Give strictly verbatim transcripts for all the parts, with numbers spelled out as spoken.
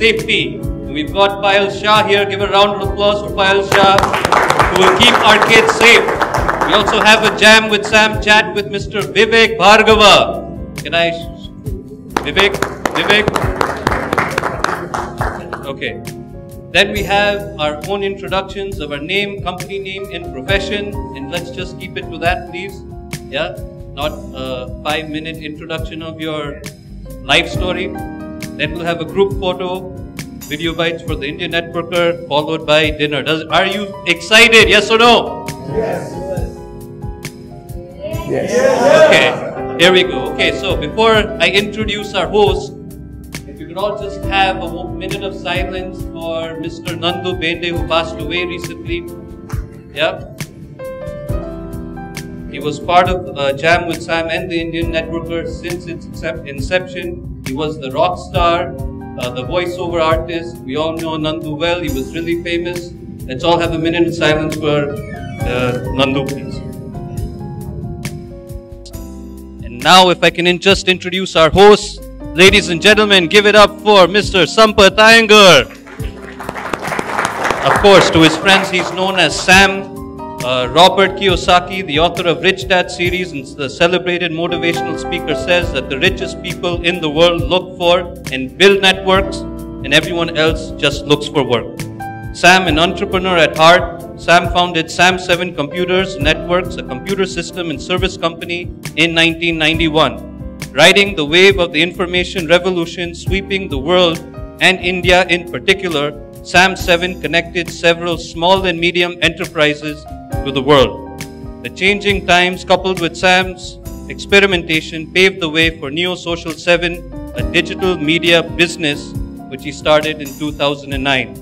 safety. We've got Payal Shah here. Give a round of applause for Payal Shah, who will keep our kids safe. We also have a Jam with Sam chat with Mister Vivek Bhargava. Can I... Vivek? Vivek? Okay. Then we have our own introductions of our name, company name, and profession. And let's just keep it to that, please. Yeah? Not a five-minute introduction of your life story. Then we'll have a group photo, video bites for the Indian Networker, followed by dinner. Does, are you excited? Yes or no? Yes. Yes. Yes. Okay. Here we go. Okay, so before I introduce our host, we could all just have a minute of silence for Mister Nandu Bende, who passed away recently. Yeah. He was part of uh, Jam with Sam and the Indian Networker since its inception. He was the rock star, uh, the voiceover artist. We all know Nandu well. He was really famous. Let's all have a minute of silence for uh, Nandu, please. And now, if I can in just introduce our host. Ladies and gentlemen, give it up for Mister Sampath Iyengar. Of course, to his friends, he's known as Sam. Uh, Robert Kiyosaki, the author of Rich Dad series, and the celebrated motivational speaker, says that the richest people in the world look for and build networks, and everyone else just looks for work. Sam, an entrepreneur at heart, Sam founded Sam Seven Computers Networks, a computer system and service company, in nineteen ninety-one. Riding the wave of the information revolution sweeping the world and India in particular, Sam Seven connected several small and medium enterprises to the world. The changing times coupled with Sam's experimentation paved the way for Neo Social Seven, a digital media business which he started in two thousand nine.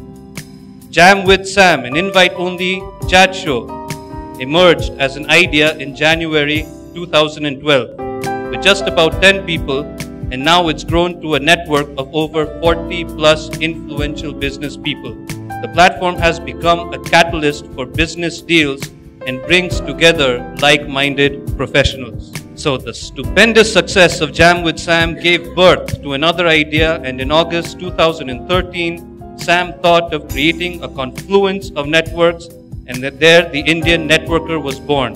Jam with Sam, an invite-only chat show, emerged as an idea in January two thousand twelve. With just about ten people, and now it's grown to a network of over forty plus influential business people. The platform has become a catalyst for business deals and brings together like-minded professionals. So the stupendous success of Jam with Sam gave birth to another idea, and in August two thousand thirteen, Sam thought of creating a confluence of networks, and that there the Indian Networker was born,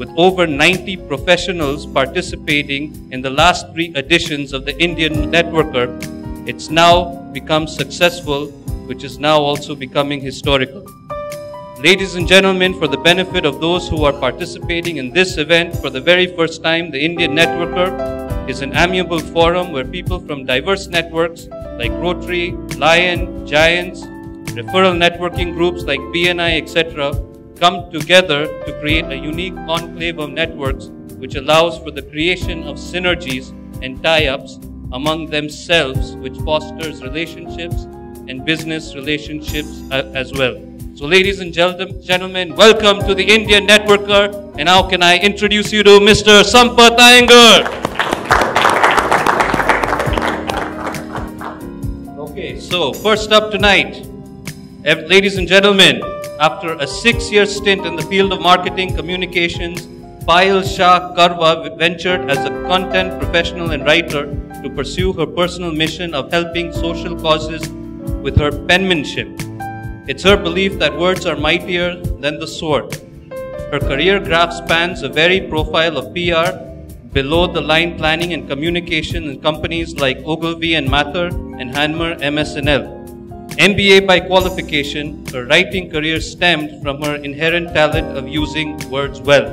with over ninety professionals participating in the last three editions of the Indian Networker. It's now become successful, which is now also becoming historical. Ladies and gentlemen, for the benefit of those who are participating in this event for the very first time, the Indian Networker is an amiable forum where people from diverse networks like Rotary, Lion, Giants, referral networking groups like B N I, et cetera, come together to create a unique conclave of networks which allows for the creation of synergies and tie-ups among themselves, which fosters relationships and business relationships as well. So ladies and gentlemen, welcome to the Indian Networker, and now can I introduce you to Mister Sampath Iyengar. Okay, so first up tonight, ladies and gentlemen, after a six-year stint in the field of marketing communications, Payal Shah Karwa ventured as a content professional and writer to pursue her personal mission of helping social causes with her penmanship. It's her belief that words are mightier than the sword. Her career graph spans a varied profile of P R, below-the-line planning and communication in companies like Ogilvy and Mather and Hanmer M S N L. M B A by qualification, her writing career stemmed from her inherent talent of using words well.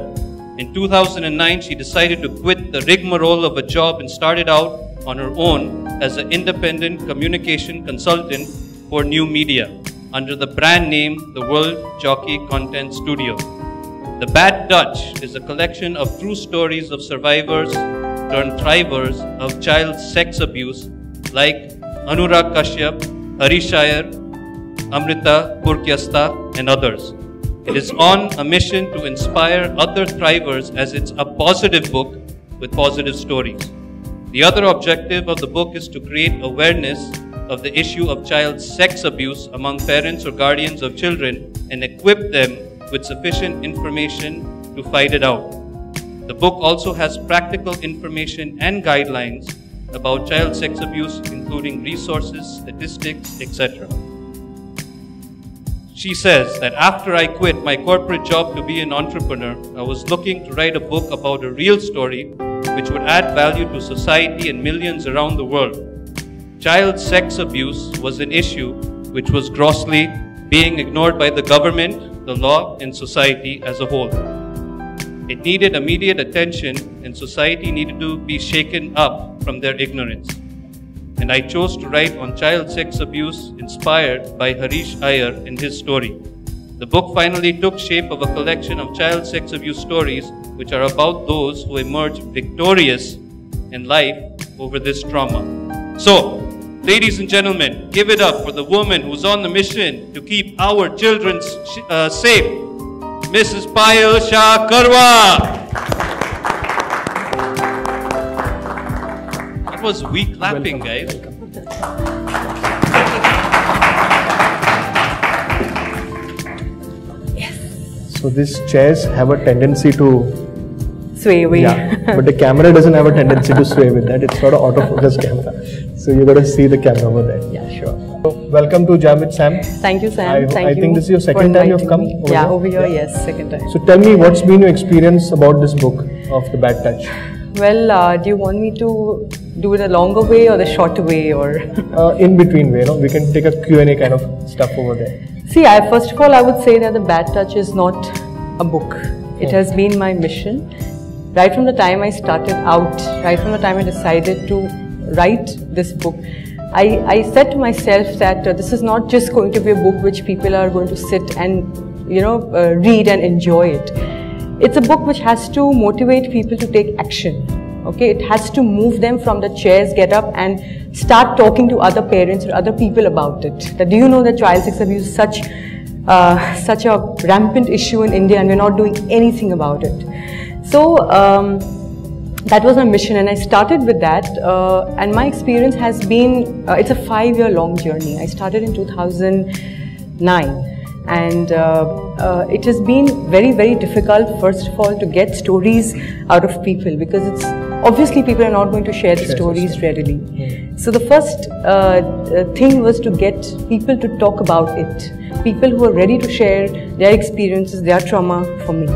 In two thousand nine, she decided to quit the rigmarole of a job and started out on her own as an independent communication consultant for new media under the brand name The Word Jockey Content Studio. The Bad Touch is a collection of true stories of survivors turned thrivers of child sex abuse like Anurag Kashyap, Harish Iyer, Amrita Purkiasta, and others. It is on a mission to inspire other thrivers, as it's a positive book with positive stories. The other objective of the book is to create awareness of the issue of child sex abuse among parents or guardians of children and equip them with sufficient information to fight it out. The book also has practical information and guidelines about child sex abuse, including resources, statistics, et cetera. She says that after I quit my corporate job to be an entrepreneur, I was looking to write a book about a real story which would add value to society and millions around the world. Child sex abuse was an issue which was grossly being ignored by the government, the law, and society as a whole. It needed immediate attention, and society needed to be shaken up from their ignorance. And I chose to write on child sex abuse inspired by Harish Iyer and his story. The book finally took shape of a collection of child sex abuse stories which are about those who emerge victorious in life over this trauma. So, ladies and gentlemen, give it up for the woman who's on the mission to keep our children uh, safe, Missus Payal Shah Karwa. That was weak clapping, guys. Yes. So these chairs have a tendency to sway away. Yeah, but the camera doesn't have a tendency to sway with that. It's not an autofocus camera. So you got to see the camera over there. Yeah, sure. So welcome to Jam with Sam. Thank you, Sam. I, Thank I you think this is your second time you've come. Me. Over yeah, here? over here, yeah. yes, second time. So tell me, what's been your experience about this book of The Bad Touch? Well, uh, do you want me to do it a longer way or the shorter way, or uh, in between way? You know, we can take a Q and A kind of stuff over there. See, I, first of all, I would say that The Bad Touch is not a book. It hmm. has been my mission right from the time I started out, right from the time I decided to write this book. I, I said to myself that uh, this is not just going to be a book which people are going to sit and, you know, uh, read and enjoy it. It's a book which has to motivate people to take action, okay? It has to move them from the chairs, get up and start talking to other parents or other people about it. That, do you know that child sex abuse is such, uh, such a rampant issue in India and we're not doing anything about it? So, um, that was my mission and I started with that, uh, and my experience has been, uh, it's a five-year long journey. I started in two thousand nine. And uh, uh, it has been very, very difficult, first of all, to get stories out of people, because it's obviously people are not going to share the stories readily. Yeah. So the first uh, thing was to get people to talk about it, people who are ready to share their experiences, their trauma for me.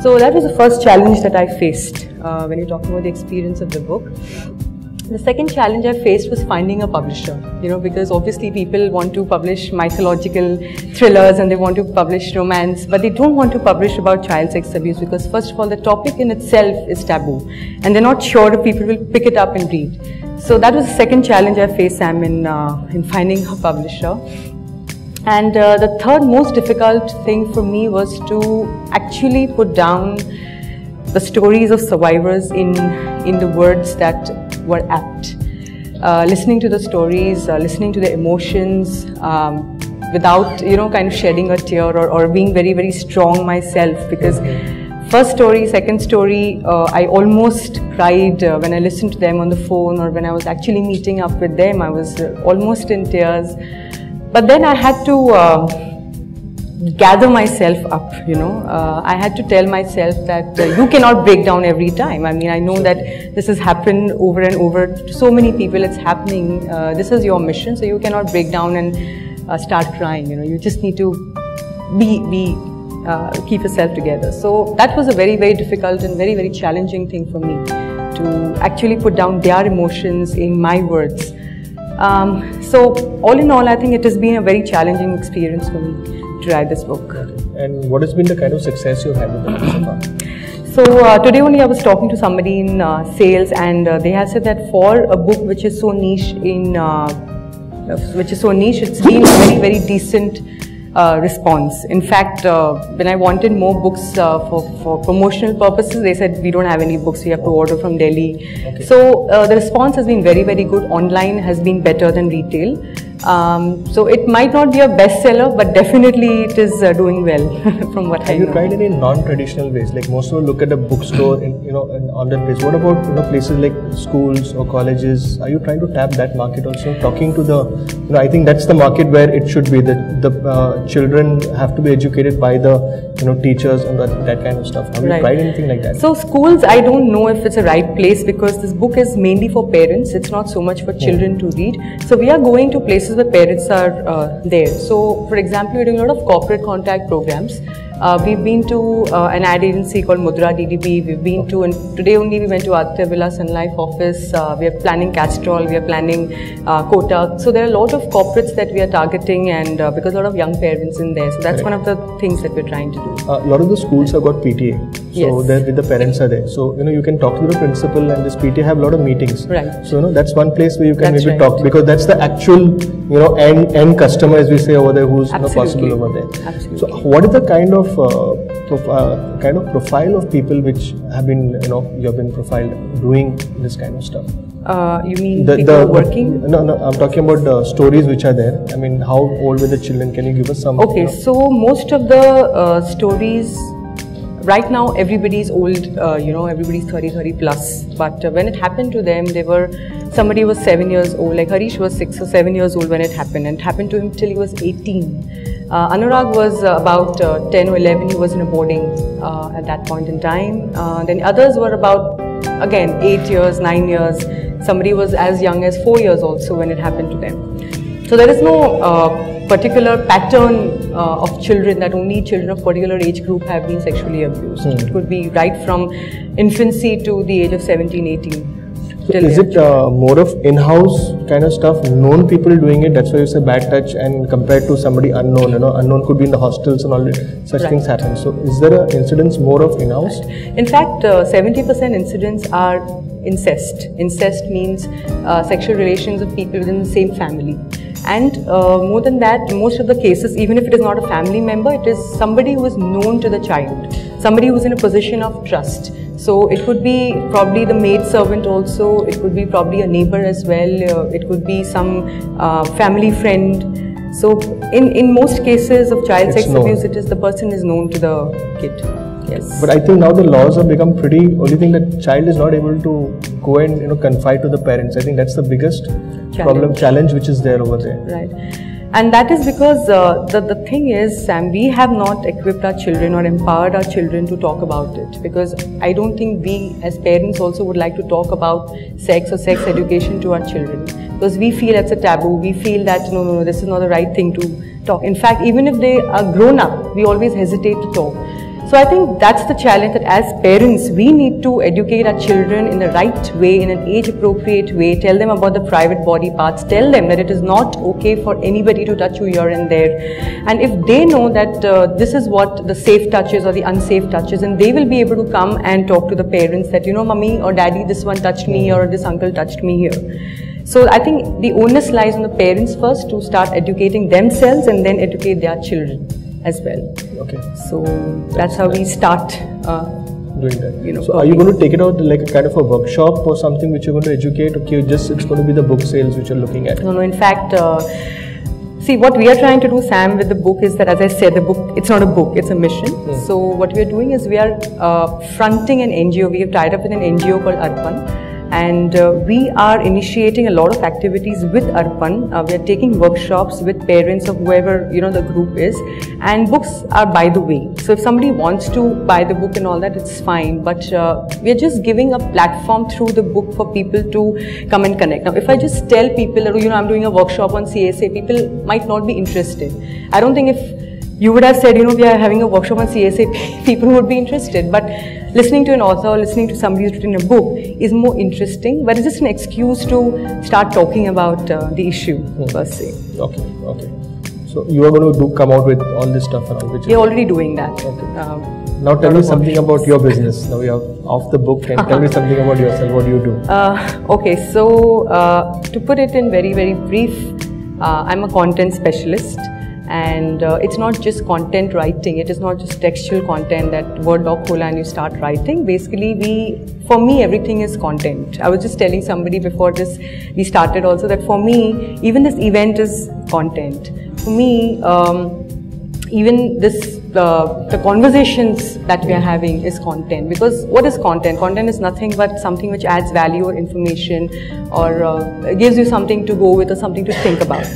So that was the first challenge that I faced uh, when you talk about the experience of the book. The second challenge I faced was finding a publisher, you know, because obviously people want to publish mythological thrillers and they want to publish romance, but they don't want to publish about child sex abuse because, first of all, the topic in itself is taboo and they're not sure if people will pick it up and read. So that was the second challenge I faced, Sam, in, uh, in finding a publisher. And uh, the third most difficult thing for me was to actually put down the stories of survivors in, in the words that were apt. Uh, listening to the stories, uh, listening to the emotions, um, without, you know, kind of shedding a tear or, or being very, very strong myself, because first story, second story, uh, I almost cried uh, when I listened to them on the phone, or when I was actually meeting up with them, I was uh, almost in tears. But then I had to uh, gather myself up, you know. Uh, I had to tell myself that uh, you cannot break down every time. I mean, I know that this has happened over and over to so many people, it's happening. Uh, this is your mission, so you cannot break down and uh, start crying, you know. You just need to be, be uh, keep yourself together. So that was a very, very difficult and very, very challenging thing for me, to actually put down their emotions in my words. Um, so all in all, I think it has been a very challenging experience for me to write this book. And what has been the kind of success you've had with the book so far? So uh, today only I was talking to somebody in uh, sales, and uh, they have said that for a book which is so niche in uh, which is so niche, it's been a very very decent uh, response. In fact, uh, when I wanted more books uh, for, for promotional purposes, they said we don't have any books, we have to order from Delhi. Okay. So uh, the response has been very very good. Online has been better than retail. Um, so it might not be a bestseller, but definitely it is uh, doing well from what Have I know. Have you tried any non-traditional ways? Like most people look at a bookstore, in, you know, an online place. What about you know places like schools or colleges? Are you trying to tap that market also? Talking to the, you know, I think that's the market where it should be. That the uh, children have to be educated by the, you know, teachers and that, that kind of stuff. Have right. you tried anything like that? So schools, I don't know if it's a right place because this book is mainly for parents. It's not so much for children hmm. to read. So we are going to places the parents are uh, there. So, for example, we're doing a lot of corporate contact programs. Uh, we've been to uh, an ad agency called Mudra D D P. We've been to, and today only we went to Aditya Villa Sun Life office. Uh, we are planning Castrol. We are planning uh, Kotak. So there are a lot of corporates that we are targeting, and uh, because a lot of young parents in there. So that's Correct. one of the things that we're trying to do. A uh, lot of the schools have got P T A. So yes. the parents are there. So, you know, you can talk to the principal, and this P T A have a lot of meetings. Right. So, you know, that's one place where you can that's maybe right. talk, because that's the actual, you know, end, end customer, as we say over there, who's you know, possible over there. Absolutely. So, what is the kind of uh, prof uh, kind of profile of people which have been, you know, you have been profiled doing this kind of stuff? Uh, you mean the, people the, working? No, no, I'm talking about the stories which are there. I mean, how old were the children? Can you give us some? Okay, you know? So most of the uh, stories. Right now, everybody's old, uh, you know, everybody's thirty, thirty plus. But uh, when it happened to them, they were, somebody was seven years old, like Harish was six or seven years old when it happened, and it happened to him till he was eighteen. Uh, Anurag was uh, about uh, ten or eleven, he was in a boarding uh, at that point in time. Uh, then others were about, again, eight years, nine years. Somebody was as young as four years also when it happened to them. So there is no uh, particular pattern uh, of children that only children of particular age group have been sexually abused. Mm. It could be right from infancy to the age of seventeen, eighteen. So is it uh, more of in-house kind of stuff, known people doing it, that's why you say bad touch, and compared to somebody unknown, you know, unknown could be in the hostels and all that, such right. things happen. So is there an incidence more of in-house? Right. In fact, seventy percent uh, incidents are incest. Incest means uh, sexual relations of people within the same family. And uh, more than that, most of the cases, even if it is not a family member, it is somebody who is known to the child, somebody who is in a position of trust. So it could be probably the maid servant also, it could be probably a neighbor as well, uh, it could be some uh, family friend. So in, in most cases of child it's sex known. abuse, it is the person is known to the kid. Yes. But I think now the laws have become pretty, only thing that child is not able to go and, you know, confide to the parents. I think that's the biggest challenge. problem, challenge which is there over there. Right. And that is because uh, the, the thing is, Sam, we have not equipped our children or empowered our children to talk about it. Because I don't think we as parents also would like to talk about sex or sex education to our children. Because we feel it's a taboo, we feel that no, no, no, this is not the right thing to talk. In fact, even if they are grown up, we always hesitate to talk. So I think that's the challenge, that as parents, we need to educate our children in the right way, in an age-appropriate way, tell them about the private body parts, tell them that it is not okay for anybody to touch you here and there. And if they know that uh, this is what the safe touches or the unsafe touches, and they will be able to come and talk to the parents that, you know, mommy or daddy, this one touched me or this uncle touched me here. So I think the onus lies on the parents first to start educating themselves and then educate their children as well. Okay. So that's, that's how we start uh, doing that. You know, so are you going to take it out like a kind of a workshop or something which you're going to educate? Okay, just it's going to be the book sales which you're looking at. No, no. In fact, uh, see what we are trying to do, Sam, with the book is that, as I said, the book, it's not a book, it's a mission. Hmm. So what we are doing is we are uh, fronting an N G O. We have tied up with an N G O called Arpan. And uh, we are initiating a lot of activities with Arpan. Uh, we are taking workshops with parents of whoever, you know, the group is. And books are by the way. So if somebody wants to buy the book and all that, it's fine. But uh, we are just giving a platform through the book for people to come and connect. Now, if I just tell people that, you know, I'm doing a workshop on C S A, people might not be interested. I don't think if you would have said, you know, we are having a workshop on C S A, people would be interested. But listening to an author or listening to somebody who's written a book is more interesting, but it's just an excuse to start talking about uh, the issue hmm. per se. Okay, okay. So you are going to do, come out with all this stuff around which you're already doing that. Okay. Um, now tell me something options. about your business. Now we are off the book, and tell me something about yourself. What do you do? Uh, okay, so uh, to put it in very, very brief, uh, I'm a content specialist. And uh, it's not just content writing, it is not just textual content that Word doc khola and you start writing. Basically, we, for me, everything is content. I was just telling somebody before this, we started also, that for me, even this event is content. For me, um, even this, uh, the conversations that we are having is content. Because what is content? Content is nothing but something which adds value or information, or uh, gives you something to go with or something to think about.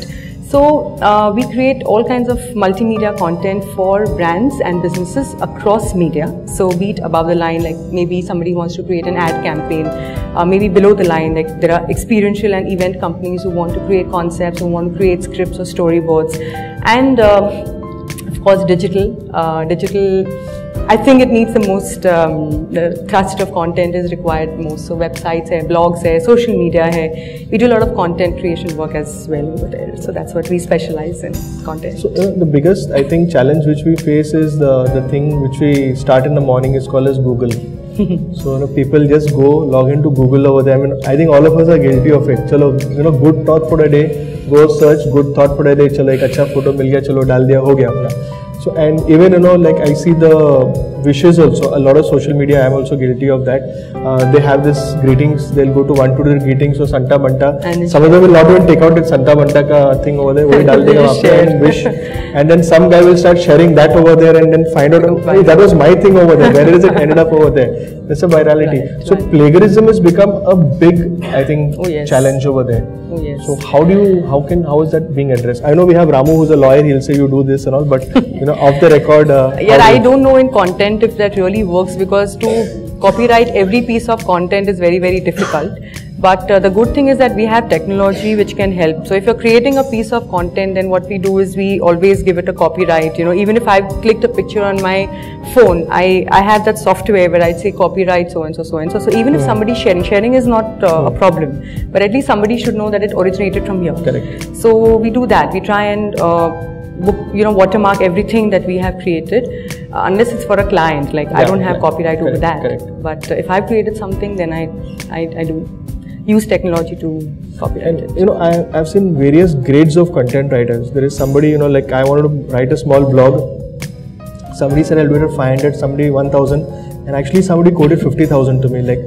So uh, we create all kinds of multimedia content for brands and businesses across media. So be it above the line, like maybe somebody wants to create an ad campaign, uh, maybe below the line, like there are experiential and event companies who want to create concepts, who want to create scripts or storyboards. And uh, of course digital, uh, digital, I think it needs the most, um, the thrust of content is required most. So websites, hai, blogs, hai, social media, hai. We do a lot of content creation work as well over there. So that's what we specialize in, content. So uh, the biggest, I think, challenge which we face is the, the thing which we start in the morning is called as Google. So you know, people just go log into Google over there. I mean, I think all of us are guilty of it. Chalo, you know, good thought for a day, go search good thought for a day. Chalo, ek acha photo mil gaya, chalo, dal diya, ho gaya apna. So, and even, you know, like I see the wishes also, a lot of social media, I am also guilty of that. Uh, they have this greetings, they'll go to one to their greetings or Santa Banta. And some of them will not even take out that Santa Banta ka thing over there, and wish. And then some guy will start sharing that over there and then find out, hey, that was my thing over there, where is it ended up over there? That's a virality. Right, so right. Plagiarism has become a big, I think, oh, yes. challenge over there. Oh, yes. So how do you, how can, how is that being addressed? I know we have Ramu who's a lawyer, he'll say you do this and all, but you know, off the record. Uh, yeah, I don't know in content if that really works, because to copyright every piece of content is very, very difficult. But uh, the good thing is that we have technology which can help. So if you're creating a piece of content, then what we do is we always give it a copyright. You know, even if I've clicked a picture on my phone, I, I have that software where I say copyright so-and-so, so-and-so. So even if somebody's sharing, sharing is not uh, a problem. But at least somebody should know that it originated from here. Correct. So we do that. We try and... Uh, Book, you know, watermark everything that we have created, uh, unless it's for a client. Like yeah, I don't have yeah, copyright correct, over that. Correct. But uh, if I've created something, then I, I, I do use technology to copyright and, it. You know, I, I've seen various grades of content writers. There is somebody, you know, like I wanted to write a small blog. Somebody said I'll do it at five hundred, somebody one thousand, and actually somebody quoted fifty thousand to me. Like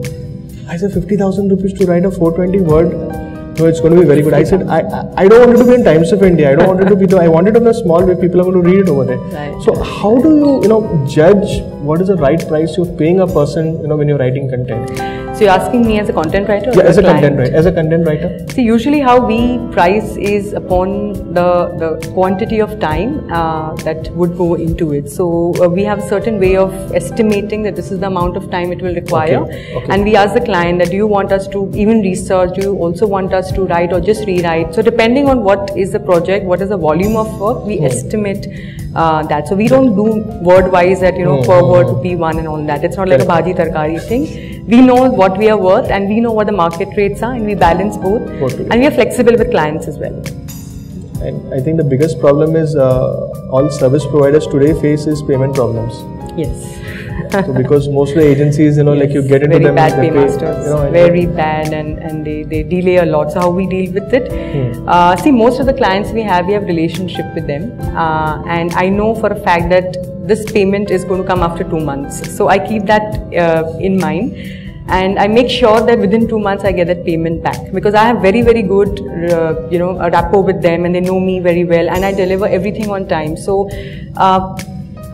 I said, fifty thousand rupees to write a four hundred twenty word. No, it's going to be very good. I said, I I don't want it to be in Times of India. I don't want it to be, though I want it on a small way. People are going to read it over there. Right. So how do you, you know, judge what is the right price you're paying a person, you know, when you're writing content? So you're asking me as a content writer? Or yeah, as a client? Content writer. As a content writer. See, usually how we price is upon the the quantity of time uh, that would go into it. So uh, we have a certain way of estimating that this is the amount of time it will require. Okay. Okay. And we ask the client that do you want us to even research? Do you also want us to write or just rewrite? So depending on what is the project, what is the volume of work, we hmm. estimate uh, that. So we don't do word-wise that, you know, hmm. per word to be one and all that. It's not like a bhaji tarkari thing. We know what we are worth and we know what the market rates are, and we balance both, and we are flexible with clients as well. And I think the biggest problem is uh, all service providers today face is payment problems. Yes. So because mostly agencies, you know, yes. like you get into very them. Very bad paymasters, you know, very bad, and, and they, they delay a lot. So how we deal with it? Hmm. Uh, see, most of the clients we have, we have relationship with them. Uh, and I know for a fact that this payment is going to come after two months. So I keep that uh, in mind. And I make sure that within two months I get that payment back, because I have very, very good, uh, you know, rapport with them, and they know me very well, and I deliver everything on time. So, uh,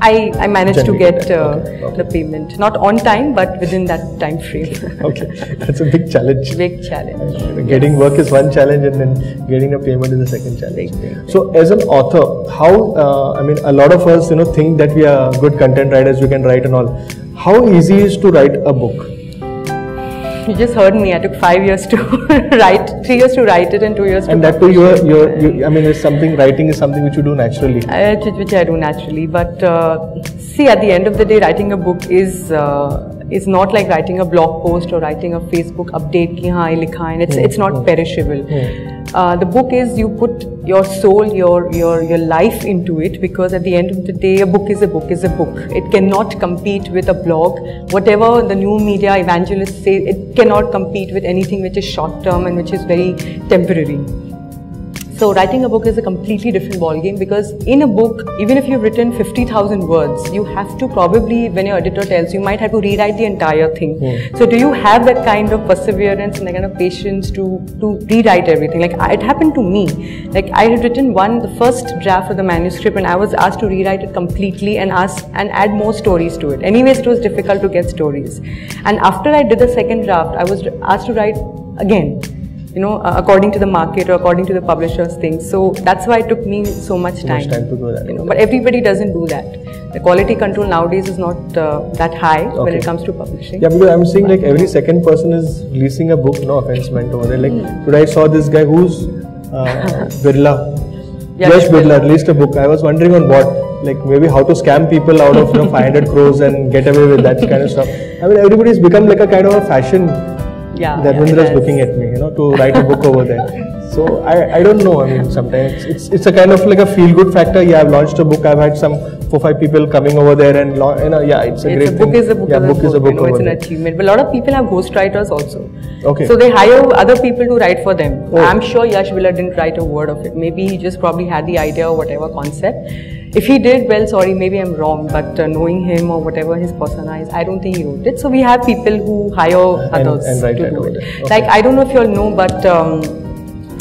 I, I managed Generally to get uh, okay. Okay. the payment, not on time, but within that time frame. Okay, that's a big challenge. Big challenge. Getting yes. work is one challenge, and then getting a payment is the second challenge. Big. So as an author, how, uh, I mean, a lot of us, you know, think that we are good content writers, we can write and all. How easy is to write a book? You just heard me. I took five years to write, three years to write it, and two years to. And that too, you're, you're, you, I mean, it's something. Writing is something which you do naturally. Uh, which I do naturally, but uh, see, at the end of the day, writing a book is uh, is not like writing a blog post or writing a Facebook update. Ki haan, likha, and it's hmm. it's not perishable. Hmm. Uh, the book is you put your soul, your your your life into it, because at the end of the day, a book is a book is a book. It cannot compete with a blog. Whatever the new media evangelists say, it cannot compete with anything which is short term and which is very temporary. So writing a book is a completely different ballgame, because in a book, even if you've written fifty thousand words, you have to probably, when your editor tells you, you might have to rewrite the entire thing. Mm. So do you have that kind of perseverance and that kind of patience to, to rewrite everything? Like, it happened to me. Like, I had written one, the first draft of the manuscript, and I was asked to rewrite it completely and ask and add more stories to it. Anyways, it was difficult to get stories. And after I did the second draft, I was asked to write again, you know, uh, according to the market or according to the publisher's things. So that's why it took me so much time. Much time to do that. You know, but everybody doesn't do that. The quality control nowadays is not uh, that high okay. when it comes to publishing. Yeah, because I'm seeing like every second person is releasing a book. No offense meant over there. Like mm. today I saw this guy who's uh, Birla. Yeah, Yash Birla released a book. I was wondering on what. Like maybe how to scam people out of you know, five hundred crores and get away with that kind of stuff. I mean, everybody's become like a kind of a fashion. Yeah, Dharmendra's yeah, looking at me, you know, to write a book over there. So I, I don't know. I mean, sometimes it's it's a kind of like a feel good factor. Yeah, I've launched a book. I've had some four five people coming over there, and you know, yeah, it's a it's great a book thing. Is a book yeah, is a book. Book is a book. You know, it's an achievement. But a lot of people have ghostwriters also. Okay. So they hire other people to write for them. Oh. I'm sure Yash Villa didn't write a word of it. Maybe he just probably had the idea or whatever concept. If he did, well, sorry, maybe I'm wrong, but uh, knowing him or whatever his persona is, I don't think he wrote it. So we have people who hire and, others and write to do it. Okay. Like, I don't know if you all know, but um,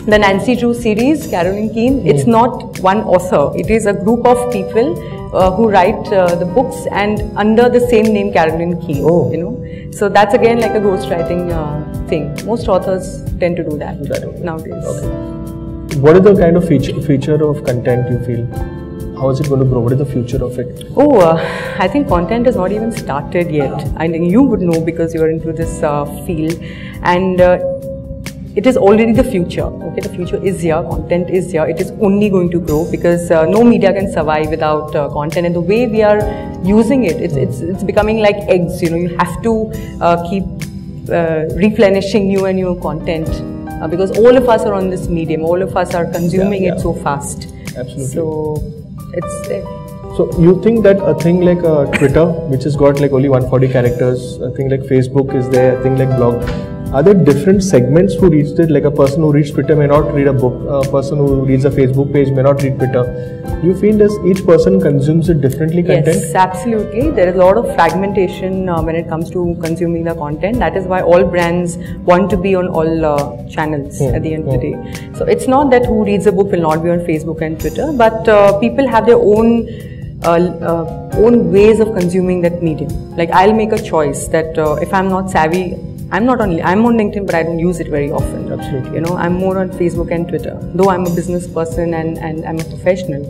the Nancy Drew series, Carolyn Keene, mm. it's not one author. It is a group of people uh, who write uh, the books and under the same name, Carolyn Keene, oh. you know. So that's again like a ghostwriting uh, thing. Most authors tend to do that, that okay. nowadays. Okay. What is the kind of feature, feature of content you feel? How is it going to grow? What is the future of it? Oh, uh, I think content has not even started yet. I mean, you would know because you are into this uh, field, and uh, it is already the future. Okay, the future is here. Content is here. It is only going to grow because uh, no media can survive without uh, content. And the way we are using it, it's it's it's becoming like eggs. You know, you have to uh, keep uh, replenishing new and new content uh, because all of us are on this medium. All of us are consuming yeah, yeah. it so fast. Absolutely. So. It's there. So you think that a thing like uh, Twitter, which has got like only one hundred forty characters, a thing like Facebook is there, a thing like blog, are there different segments who reached it? Like a person who reads Twitter may not read a book, a person who reads a Facebook page may not read Twitter. You feel that each person consumes it differently, content? Yes, absolutely. There is a lot of fragmentation uh, when it comes to consuming the content. That is why all brands want to be on all uh, channels hmm. at the end hmm. of the day. So it's not that who reads a book will not be on Facebook and Twitter, but uh, people have their own Uh, uh, own ways of consuming that medium. Like, I'll make a choice that uh, if I'm not savvy, I'm not on, I'm on LinkedIn, but I don't use it very often. Absolutely. You know, I'm more on Facebook and Twitter, though I'm a business person and, and I'm a professional.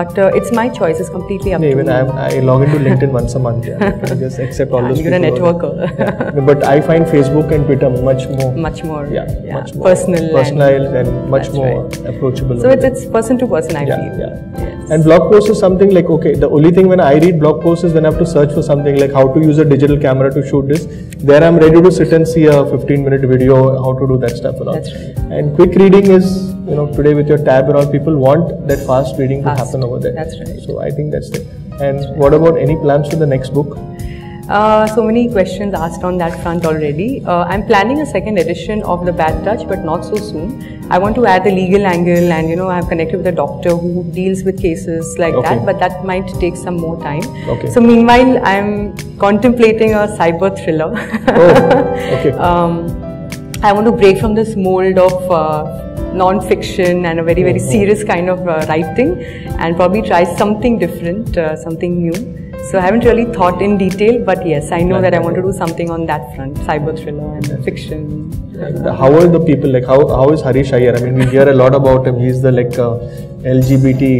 But uh, it's my choice. It's completely up yeah, to even me. Even I log into LinkedIn once a month. Yeah. I just accept all yeah, those. You're a networker. yeah. But I find Facebook and Twitter much more. Much more. Yeah. yeah. Much more personal. Personal and, and much more right. approachable. So it's, it's person to person. I yeah, feel. Yeah. Yes. And blog posts is something like okay. The only thing when I read blog posts is when I have to search for something like how to use a digital camera to shoot this. There I'm ready to sit and see a fifteen minute video how to do that stuff and all. That's right. And quick reading is. You know, today with your tab and all, people want that fast reading fast. to happen over there. That's right. So I think that's it. And that's right. What about any plans for the next book? Uh, so many questions asked on that front already. Uh, I'm planning a second edition of The Bad Touch, but not so soon. I want to add the legal angle, and you know, I've connected with a doctor who deals with cases like okay. that, but that might take some more time. Okay. So meanwhile, I'm contemplating a cyber thriller. Oh, okay. um, I want to break from this mold of uh, non-fiction and a very, very serious kind of uh, writing, and probably try something different, uh, something new. So I haven't really thought in detail, but yes, I know that I want to do something on that front, cyber thriller and fiction. How are the people, like how, how is Harish Iyer? I mean, we hear a lot about him. He's the like uh, L G B T.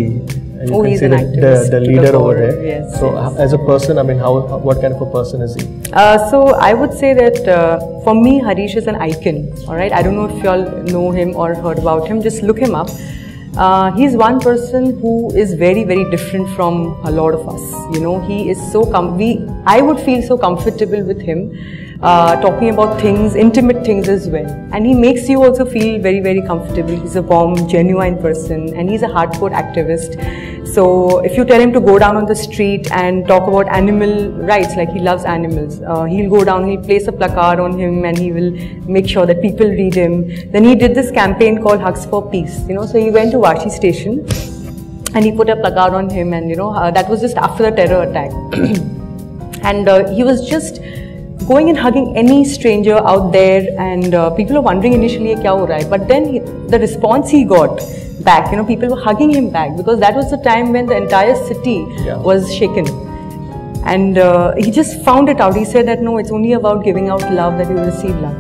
And you oh, he's an activist, the, the leader the over there. Yes, so, yes. as a person, I mean, how, what kind of a person is he? Uh, so, I would say that uh, for me, Harish is an icon. All right, I don't know if you all know him or heard about him. Just look him up. Uh, he's one person who is very, very different from a lot of us. You know, he is so com. We, I would feel so comfortable with him. uh, talking about things, intimate things as well. And he makes you also feel very, very comfortable. He's a warm, genuine person, and he's a hardcore activist. So if you tell him to go down on the street and talk about animal rights, like he loves animals, uh, he'll go down, he'll place a placard on him, and he will make sure that people read him. Then he did this campaign called Hugs for Peace, you know, so he went to Vashi station and he put a placard on him, and you know, uh, that was just after the terror attack. And uh, he was just going and hugging any stranger out there, and uh, people were wondering initially kya ho raha hai, but then he, the response he got back, you know, people were hugging him back, because that was the time when the entire city yeah. was shaken. And uh, he just found it out. He said that no, it's only about giving out love that you will receive love.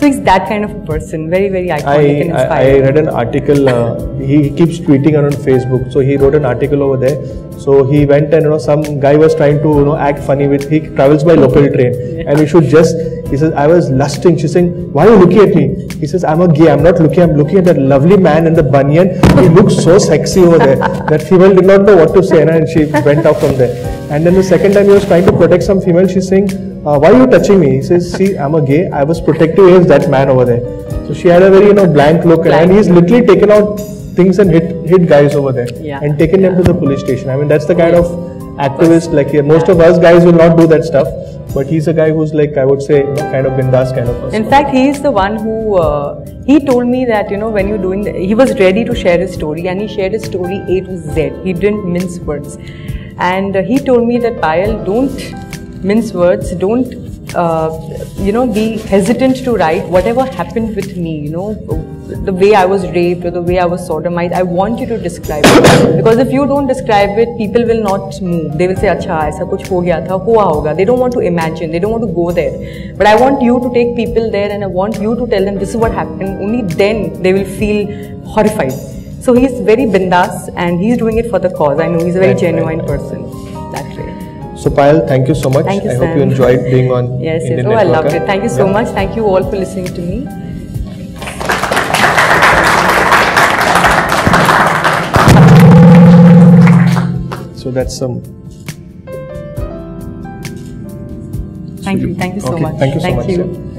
So he's that kind of a person, very, very iconic I, and inspiring. I, I read an article, uh, he keeps tweeting on Facebook, so he wrote an article over there. So he went and, you know, some guy was trying to, you know, act funny with, he travels by local train. And we should just, he says, I was lusting, she's saying, why are you looking at me? He says, I'm a gay, I'm not looking, I'm looking at that lovely man in the banyan. He looks so sexy over there. That female did not know what to say, and she went out from there. And then the second time he was trying to protect some female, she's saying, Uh, why are you touching me? He says, see, I'm a gay. I was protective against that man over there. So she had a very, you know, blank look, blank. And he's literally taken out things and hit hit guys over there yeah. and taken yeah. them to the police station. I mean, that's the kind yeah. of activist like here. Most yeah. of us guys will not do that stuff, but he's a guy who's like, I would say, you know, kind of bindas kind of person. In fact, he is the one who uh, he told me that, you know, when you're doing, the, he was ready to share his story, and he shared his story A to Z. He didn't mince words, and uh, he told me that, Payal, don't mince words, don't, uh, you know, be hesitant to write whatever happened with me, you know, the way I was raped or the way I was sodomized. I want you to describe it, because if you don't describe it, people will not move. They will say, acha, aisa kuch ho gaya tha, hua hoga. They don't want to imagine, they don't want to go there. But I want you to take people there, and I want you to tell them this is what happened. Only then they will feel horrified. So he's very bindas, and he's doing it for the cause. I know he's a very genuine person. That's right. So Payal, thank you so much. Thank you, I Sam. Hope you enjoyed being on yes, Indian yes. Oh, Networker. I loved it. Thank you so yeah. much. Thank you all for listening to me. So that's some. Thank so you. Thank you so okay. much. Thank you so thank much. You.